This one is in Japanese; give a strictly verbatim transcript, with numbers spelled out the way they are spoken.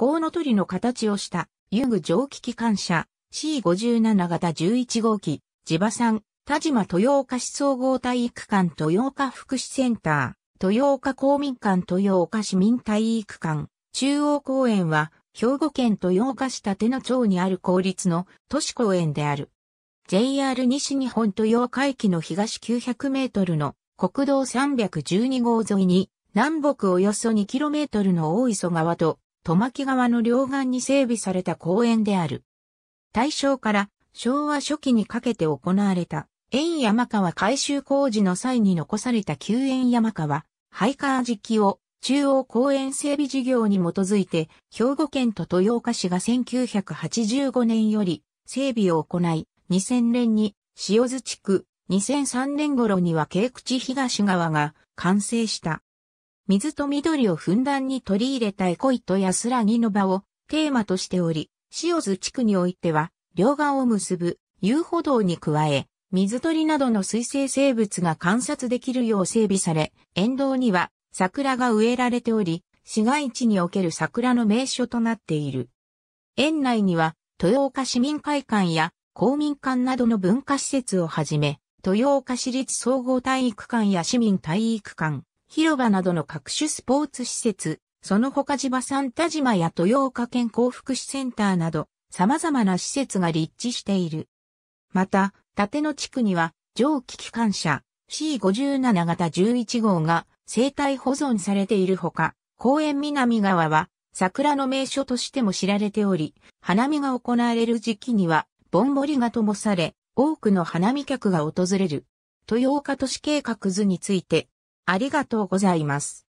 コウノトリの形をした遊具蒸気機関車 シーごじゅうなな 型じゅういち号機、地場産、但馬豊岡市総合体育館豊岡福祉センター、豊岡公民館豊岡市民体育館、中央公園は兵庫県豊岡市立野町にある公立の都市公園である。ジェイアール 西日本豊岡駅の東きゅうひゃくメートルの国道さんびゃくじゅうに号沿いに南北およそ にキロメートル の大磯川と戸巻川の両岸に整備された公園である。大正から昭和初期にかけて行われた園山川改修工事の際に残された旧園山川、廃川敷を中央公園整備事業に基づいて兵庫県と豊岡市がせんきゅうひゃくはちじゅうごねんより整備を行い、にせんねんに塩津地区、にせんさんねん頃には渓口東側が完成した。水と緑をふんだんに取り入れたエコ糸安らぎの場をテーマとしており、塩津地区においては両岸を結ぶ遊歩道に加え、水鳥などの水生生物が観察できるよう整備され、沿道には桜が植えられており、市街地における桜の名所となっている。園内には豊岡市民会館や公民館などの文化施設をはじめ、豊岡市立総合体育館や市民体育館、広場などの各種スポーツ施設、その他地場産但馬や豊岡健康福祉センターなど、様々な施設が立地している。また、立野地区には、蒸気機関車 シーごじゅうなな 型じゅういち号が生態保存されているほか、公園南側は桜の名所としても知られており、花見が行われる時期には、盆盛りが灯され、多くの花見客が訪れる。豊岡都市計画図について、ありがとうございます。